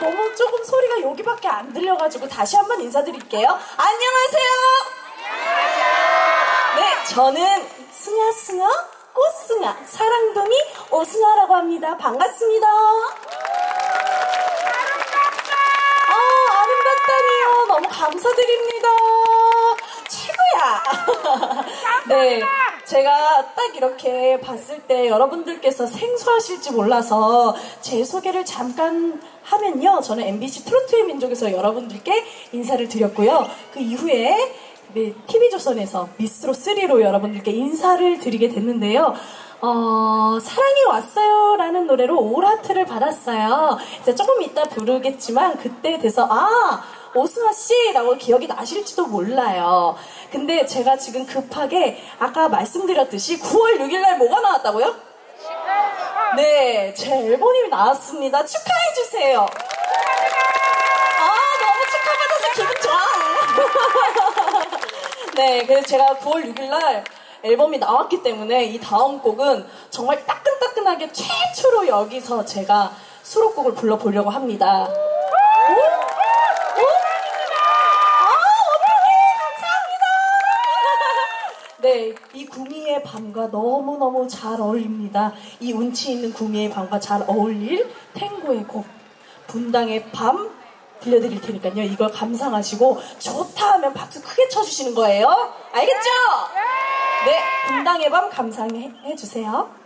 너무 조금 소리가 여기밖에 안 들려가지고 다시 한번 인사드릴게요. 안녕하세요. 네, 저는 승하승하 꽃승하 사랑둥이 오승하라고 합니다. 반갑습니다. 아름답다니요. 너무 감사드립니다. 최고야. 네, 제가 딱 이렇게 봤을 때 여러분들께서 생소하실지 몰라서 제 소개를 잠깐 하면요, 저는 MBC 트로트의 민족에서 여러분들께 인사를 드렸고요, 그 이후에 TV조선에서 미스트로3로 여러분들께 인사를 드리게 됐는데요, 사랑이 왔어요 라는 노래로 올하트를 받았어요. 이제 조금 이따 부르겠지만 그때 돼서 오승하씨 라고 기억이 나실지도 몰라요. 근데 제가 지금 급하게 아까 말씀드렸듯이 9월 6일날 뭐가 나왔다고요? 네, 제 앨범이 나왔습니다. 축하해주세요. 너무 축하받아서 기분 좋아. 네, 그래서 제가 9월 6일날 앨범이 나왔기 때문에 이 다음 곡은 정말 따끈따끈하게 최초로 여기서 제가 수록곡을 불러보려고 합니다. 네, 이 구미의 밤과 너무너무 잘 어울립니다. 이 운치 있는 구미의 밤과 잘 어울릴 탱고의 곡 분당의 밤 들려드릴 테니까요, 이걸 감상하시고 좋다 하면 박수 크게 쳐주시는 거예요. 알겠죠? 네, 분당의 밤 감상해 주세요.